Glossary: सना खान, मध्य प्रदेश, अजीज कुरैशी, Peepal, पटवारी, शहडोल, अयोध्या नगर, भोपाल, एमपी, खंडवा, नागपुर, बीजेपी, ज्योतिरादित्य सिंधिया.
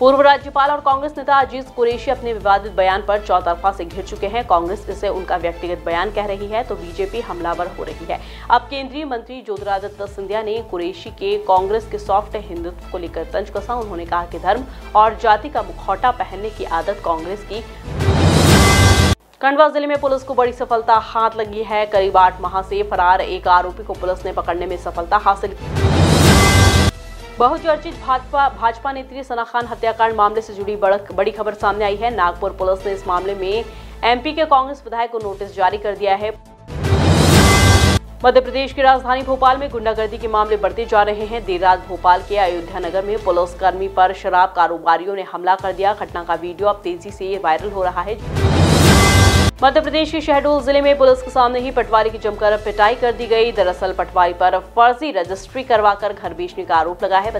पूर्व राज्यपाल और कांग्रेस नेता अजीज कुरैशी अपने विवादित बयान पर चौतरफा से घिर चुके हैं। कांग्रेस इसे उनका व्यक्तिगत बयान कह रही है तो बीजेपी हमलावर हो रही है। अब केंद्रीय मंत्री ज्योतिरादित्य सिंधिया ने कुरैशी के कांग्रेस के सॉफ्ट हिंदुत्व को लेकर तंज कसा। उन्होंने कहा कि धर्म और जाति का मुखौटा पहनने की आदत कांग्रेस की। खंडवा जिले में पुलिस को बड़ी सफलता हाथ लगी है। करीब 8 माह से फरार एक आरोपी को पुलिस ने पकड़ने में सफलता हासिल की। बहुचर्चित भाजपा नेत्री सना खान हत्याकांड मामले से जुड़ी बड़ी खबर सामने आई है। नागपुर पुलिस ने इस मामले में एमपी के कांग्रेस विधायक को नोटिस जारी कर दिया है। मध्य प्रदेश की राजधानी भोपाल में गुंडागर्दी के मामले बढ़ते जा रहे हैं। देर रात भोपाल के अयोध्या नगर में पुलिसकर्मी पर शराब कारोबारियों ने हमला कर दिया। घटना का वीडियो अब तेजी से वायरल हो रहा है। मध्य प्रदेश के शहडोल जिले में पुलिस के सामने ही पटवारी की जमकर पिटाई कर दी गई। दरअसल पटवारी पर फर्जी रजिस्ट्री करवाकर घर बेचने का आरोप लगा है।